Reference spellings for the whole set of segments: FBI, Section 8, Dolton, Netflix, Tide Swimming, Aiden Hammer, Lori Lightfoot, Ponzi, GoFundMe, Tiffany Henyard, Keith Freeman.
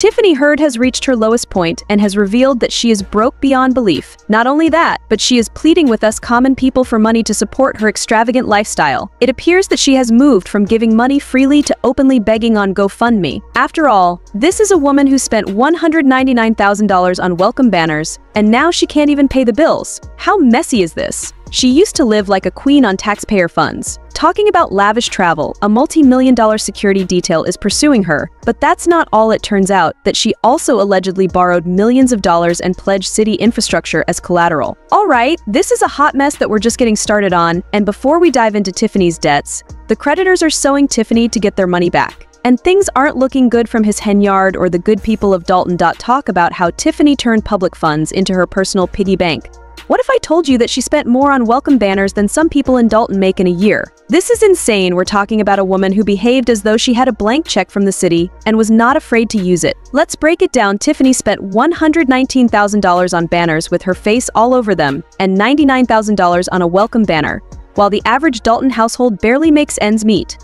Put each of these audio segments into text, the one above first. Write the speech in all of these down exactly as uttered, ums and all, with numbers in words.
Tiffany Henyard has reached her lowest point and has revealed that she is broke beyond belief. Not only that, but she is pleading with us common people for money to support her extravagant lifestyle. It appears that she has moved from giving money freely to openly begging on GoFundMe. After all, this is a woman who spent one hundred ninety-nine thousand dollars on welcome banners, and now she can't even pay the bills. How messy is this? She used to live like a queen on taxpayer funds. Talking about lavish travel, a multi-million dollar security detail is pursuing her, but that's not all. It turns out that she also allegedly borrowed millions of dollars and pledged city infrastructure as collateral. Alright, this is a hot mess that we're just getting started on, and before we dive into Tiffany's debts, the creditors are suing Tiffany to get their money back. And things aren't looking good from his Henyard or the good people of Dolton. Talk about how Tiffany turned public funds into her personal piggy bank. What if I told you that she spent more on welcome banners than some people in Dolton make in a year? This is insane. We're talking about a woman who behaved as though she had a blank check from the city and was not afraid to use it. Let's break it down. Tiffany spent one hundred nineteen thousand dollars on banners with her face all over them and ninety-nine thousand dollars on a welcome banner, while the average Dolton household barely makes ends meet.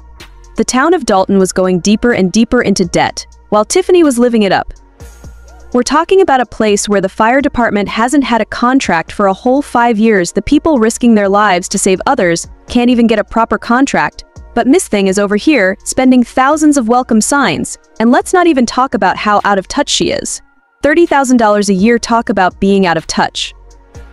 The town of Dolton was going deeper and deeper into debt, while Tiffany was living it up. We're talking about a place where the fire department hasn't had a contract for a whole five years. The people risking their lives to save others can't even get a proper contract. But Miss Thing is over here, spending thousands of welcome signs. And let's not even talk about how out of touch she is. thirty thousand dollars a year. Talk about being out of touch.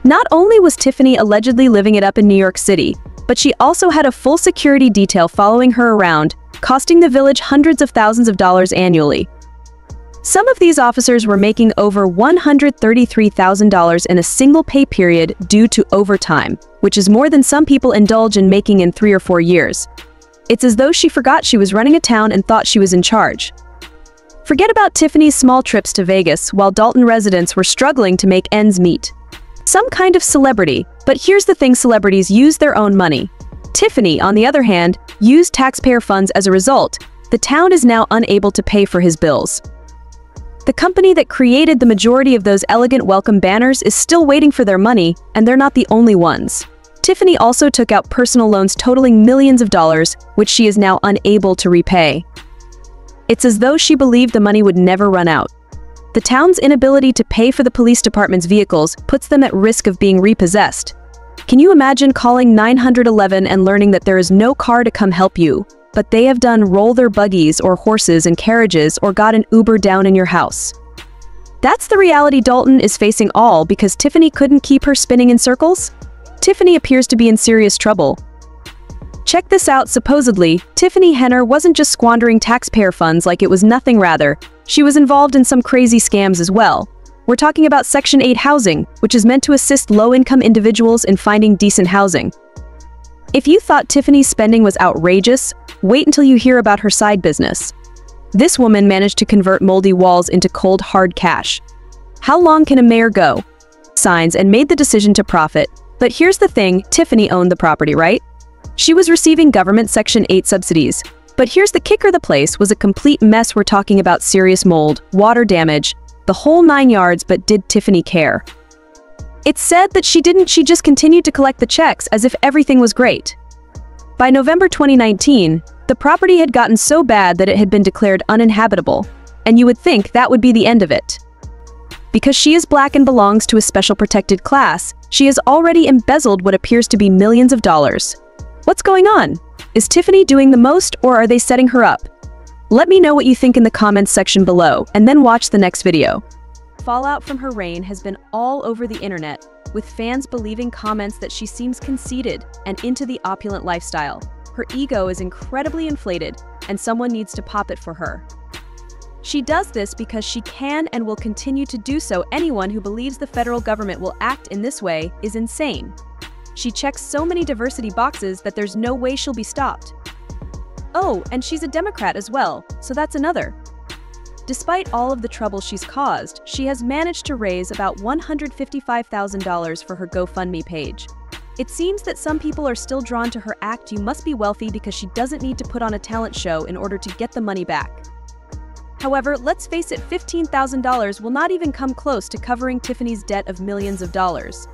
Not only was Tiffany allegedly living it up in New York City, but she also had a full security detail following her around, costing the village hundreds of thousands of dollars annually. Some of these officers were making over one hundred thirty-three thousand dollars in a single pay period due to overtime, which is more than some people indulge in making in three or four years. It's as though she forgot she was running a town and thought she was in charge. Forget about Tiffany's small trips to Vegas while Dolton residents were struggling to make ends meet. Some kind of celebrity, but here's the thing, celebrities use their own money. Tiffany, on the other hand, used taxpayer funds. As a result, the town is now unable to pay for his bills. The company that created the majority of those elegant welcome banners is still waiting for their money, and they're not the only ones. Tiffany also took out personal loans totaling millions of dollars, which she is now unable to repay. It's as though she believed the money would never run out. The town's inability to pay for the police department's vehicles puts them at risk of being repossessed. Can you imagine calling nine one one and learning that there is no car to come help you? But they have done roll their buggies or horses and carriages or got an Uber down in your house. That's the reality Dolton is facing, all because Tiffany couldn't keep her spinning in circles. Tiffany appears to be in serious trouble. Check this out. Supposedly, Tiffany Henyard wasn't just squandering taxpayer funds like it was nothing. Rather, she was involved in some crazy scams as well. We're talking about Section eight housing, which is meant to assist low-income individuals in finding decent housing. If you thought Tiffany's spending was outrageous, wait until you hear about her side business. This woman managed to convert moldy walls into cold, hard cash. How long can a mayor go? Signs and made the decision to profit. But here's the thing, Tiffany owned the property, right? She was receiving government Section eight subsidies. But here's the kicker, the place was a complete mess. We're talking about serious mold, water damage, the whole nine yards. But did Tiffany care? It's said that she didn't, she just continued to collect the checks as if everything was great. By November twenty nineteen, the property had gotten so bad that it had been declared uninhabitable, and you would think that would be the end of it. Because she is black and belongs to a special protected class, she has already embezzled what appears to be millions of dollars. What's going on? Is Tiffany doing the most, or are they setting her up? Let me know what you think in the comments section below, and then watch the next video. Fallout from her reign has been all over the internet, with fans believing comments that she seems conceited and into the opulent lifestyle. Her ego is incredibly inflated, and someone needs to pop it for her. She does this because she can and will continue to do so. Anyone who believes the federal government will act in this way is insane. She checks so many diversity boxes that there's no way she'll be stopped. Oh, and she's a Democrat as well, so that's another. Despite all of the trouble she's caused, she has managed to raise about one hundred fifty-five thousand dollars for her GoFundMe page. It seems that some people are still drawn to her act. You must be wealthy because she doesn't need to put on a talent show in order to get the money back. However, let's face it, fifteen thousand dollars will not even come close to covering Tiffany's debt of millions of dollars.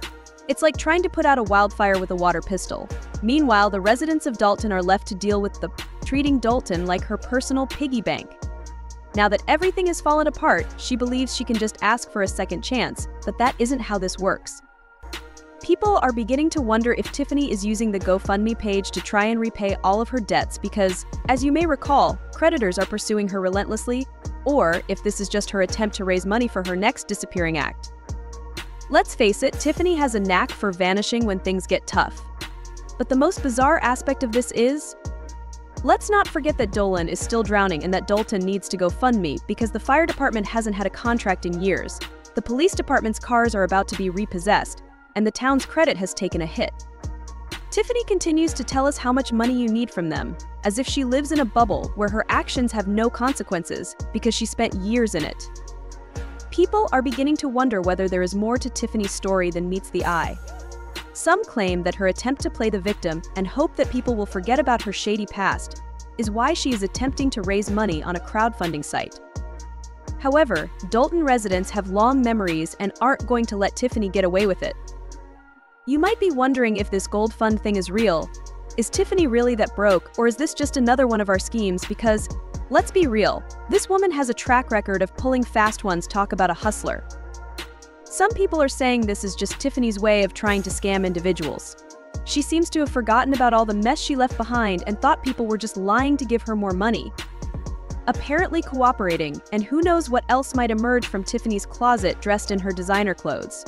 It's like trying to put out a wildfire with a water pistol. Meanwhile, the residents of Dolton are left to deal with the treating Dolton like her personal piggy bank. Now that everything has fallen apart, she believes she can just ask for a second chance, but that isn't how this works. People are beginning to wonder if Tiffany is using the GoFundMe page to try and repay all of her debts because, as you may recall, creditors are pursuing her relentlessly, or if this is just her attempt to raise money for her next disappearing act. Let's face it, Tiffany has a knack for vanishing when things get tough. But the most bizarre aspect of this is, let's not forget that Dolton is still drowning and that Dolton needs to GoFundMe because the fire department hasn't had a contract in years, the police department's cars are about to be repossessed, and the town's credit has taken a hit. Tiffany continues to tell us how much money you need from them, as if she lives in a bubble where her actions have no consequences because she spent years in it. People are beginning to wonder whether there is more to Tiffany's story than meets the eye. Some claim that her attempt to play the victim and hope that people will forget about her shady past is why she is attempting to raise money on a crowdfunding site. However, Dolton residents have long memories and aren't going to let Tiffany get away with it. You might be wondering if this gold fund thing is real. Is Tiffany really that broke, or is this just another one of our schemes? Because, let's be real, this woman has a track record of pulling fast ones. Talk about a hustler. Some people are saying this is just Tiffany's way of trying to scam individuals. She seems to have forgotten about all the mess she left behind and thought people were just lying to give her more money. Apparently cooperating, and who knows what else might emerge from Tiffany's closet dressed in her designer clothes.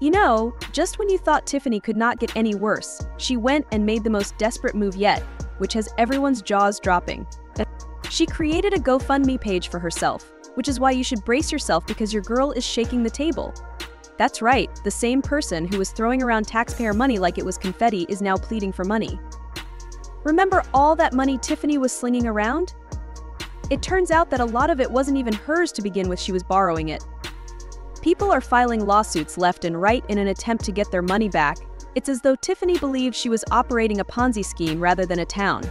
You know, just when you thought Tiffany could not get any worse, she went and made the most desperate move yet, which has everyone's jaws dropping. She created a GoFundMe page for herself, which is why you should brace yourself because your girl is shaking the table. That's right, the same person who was throwing around taxpayer money like it was confetti is now pleading for money. Remember all that money Tiffany was slinging around? It turns out that a lot of it wasn't even hers to begin with, she was borrowing it. People are filing lawsuits left and right in an attempt to get their money back. It's as though Tiffany believed she was operating a Ponzi scheme rather than a town.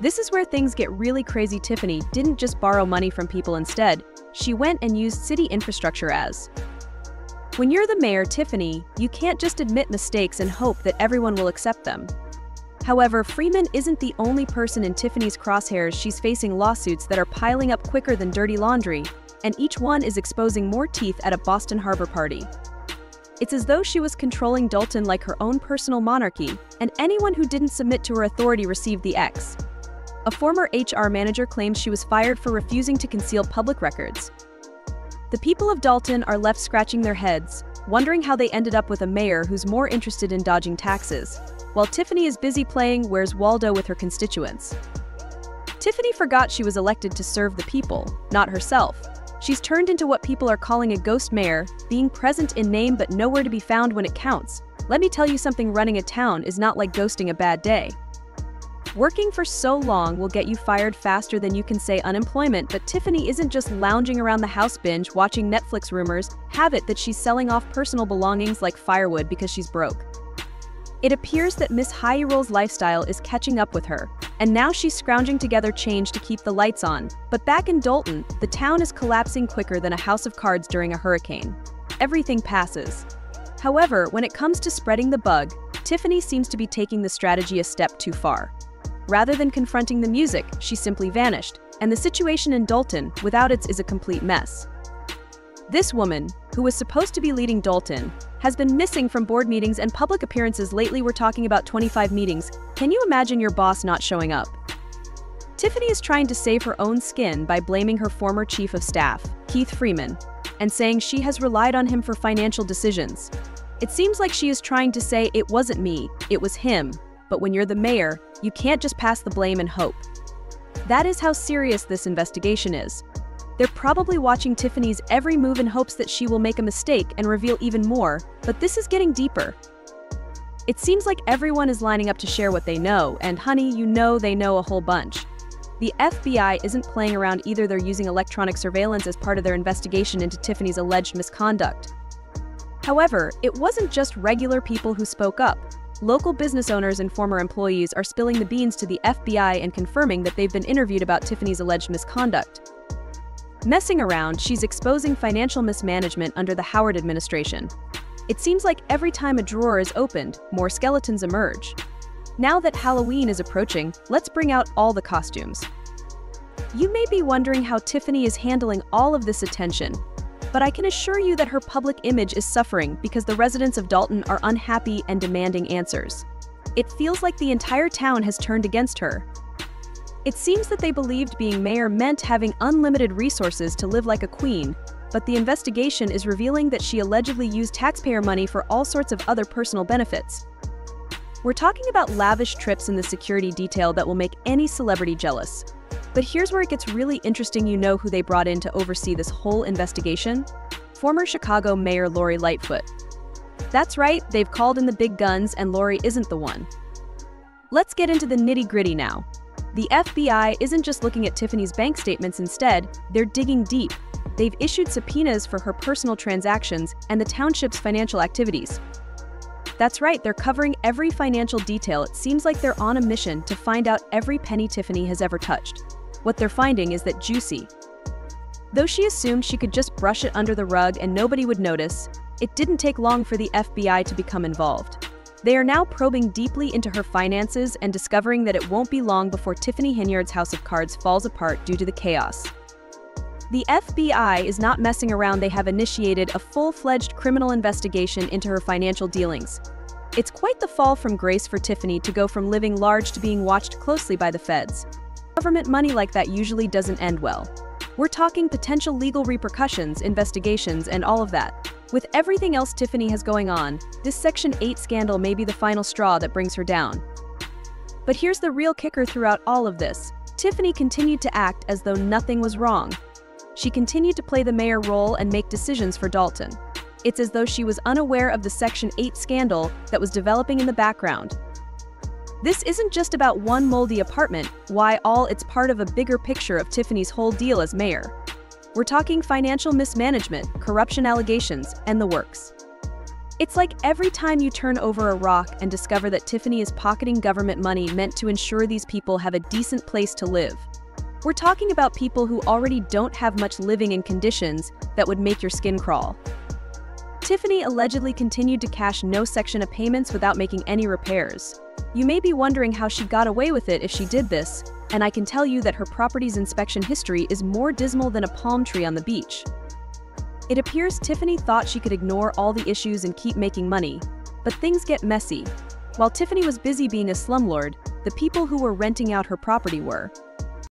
This is where things get really crazy. Tiffany didn't just borrow money from people instead, she went and used city infrastructure as. When you're the mayor, Tiffany, you can't just admit mistakes and hope that everyone will accept them. However, Freeman isn't the only person in Tiffany's crosshairs. She's facing lawsuits that are piling up quicker than dirty laundry, and each one is exposing more teeth at a Boston Harbor party. It's as though she was controlling Dolton like her own personal monarchy, and anyone who didn't submit to her authority received the X. A former H R manager claims she was fired for refusing to conceal public records. The people of Dolton are left scratching their heads, wondering how they ended up with a mayor who's more interested in dodging taxes, while Tiffany is busy playing Where's Waldo with her constituents. Tiffany forgot she was elected to serve the people, not herself. She's turned into what people are calling a ghost mayor, being present in name but nowhere to be found when it counts. Let me tell you something, running a town is not like ghosting a bad day. Working for so long will get you fired faster than you can say unemployment, but Tiffany isn't just lounging around the house binge watching Netflix. Rumors have it that she's selling off personal belongings like firewood because she's broke. It appears that Miss High Roll's lifestyle is catching up with her, and now she's scrounging together change to keep the lights on. But back in Dolton, the town is collapsing quicker than a house of cards during a hurricane. Everything passes. However, when it comes to spreading the bug, Tiffany seems to be taking the strategy a step too far. Rather than confronting the music, she simply vanished, and the situation in Dolton, without its, is a complete mess. This woman, who was supposed to be leading Dolton, has been missing from board meetings and public appearances lately. We're talking about twenty-five meetings. Can you imagine your boss not showing up? Tiffany is trying to save her own skin by blaming her former chief of staff, Keith Freeman, and saying she has relied on him for financial decisions. It seems like she is trying to say it wasn't me, it was him. But when you're the mayor, you can't just pass the blame and hope. That is how serious this investigation is. They're probably watching Tiffany's every move in hopes that she will make a mistake and reveal even more, but this is getting deeper. It seems like everyone is lining up to share what they know, and honey, you know they know a whole bunch. The F B I isn't playing around either. They're using electronic surveillance as part of their investigation into Tiffany's alleged misconduct. However, it wasn't just regular people who spoke up. Local business owners and former employees are spilling the beans to the F B I and confirming that they've been interviewed about Tiffany's alleged misconduct. Messing around, she's exposing financial mismanagement under the Howard administration. It seems like every time a drawer is opened, more skeletons emerge. Now that Halloween is approaching, let's bring out all the costumes. You may be wondering how Tiffany is handling all of this attention, but I can assure you that her public image is suffering because the residents of Dolton are unhappy and demanding answers. It feels like the entire town has turned against her. It seems that they believed being mayor meant having unlimited resources to live like a queen, but the investigation is revealing that she allegedly used taxpayer money for all sorts of other personal benefits. We're talking about lavish trips in the security detail that will make any celebrity jealous. But here's where it gets really interesting. You know who they brought in to oversee this whole investigation? Former Chicago Mayor Lori Lightfoot. That's right, they've called in the big guns, and Lori isn't the one. Let's get into the nitty-gritty now. The F B I isn't just looking at Tiffany's bank statements. Instead, they're digging deep. They've issued subpoenas for her personal transactions and the township's financial activities. That's right, they're covering every financial detail. It seems like they're on a mission to find out every penny Tiffany has ever touched. What they're finding is that juicy. Though she assumed she could just brush it under the rug and nobody would notice, it didn't take long for the F B I to become involved. They are now probing deeply into her finances and discovering that it won't be long before Tiffany Henyard's house of cards falls apart due to the chaos. The F B I is not messing around. They have initiated a full-fledged criminal investigation into her financial dealings. It's quite the fall from grace for Tiffany to go from living large to being watched closely by the feds. Government money like that usually doesn't end well. We're talking potential legal repercussions, investigations, and all of that. With everything else Tiffany has going on, this Section eight scandal may be the final straw that brings her down. But here's the real kicker throughout all of this. Tiffany continued to act as though nothing was wrong. She continued to play the mayor role and make decisions for Dolton. It's as though she was unaware of the Section eight scandal that was developing in the background. This isn't just about one moldy apartment. Why all, it's part of a bigger picture of Tiffany's whole deal as mayor. We're talking financial mismanagement, corruption allegations, and the works. It's like every time you turn over a rock and discover that Tiffany is pocketing government money meant to ensure these people have a decent place to live. We're talking about people who already don't have much living in conditions that would make your skin crawl. Tiffany allegedly continued to cash no section of payments without making any repairs. You may be wondering how she got away with it if she did this, and I can tell you that her property's inspection history is more dismal than a palm tree on the beach. It appears Tiffany thought she could ignore all the issues and keep making money, but things get messy. While Tiffany was busy being a slumlord, the people who were renting out her property were.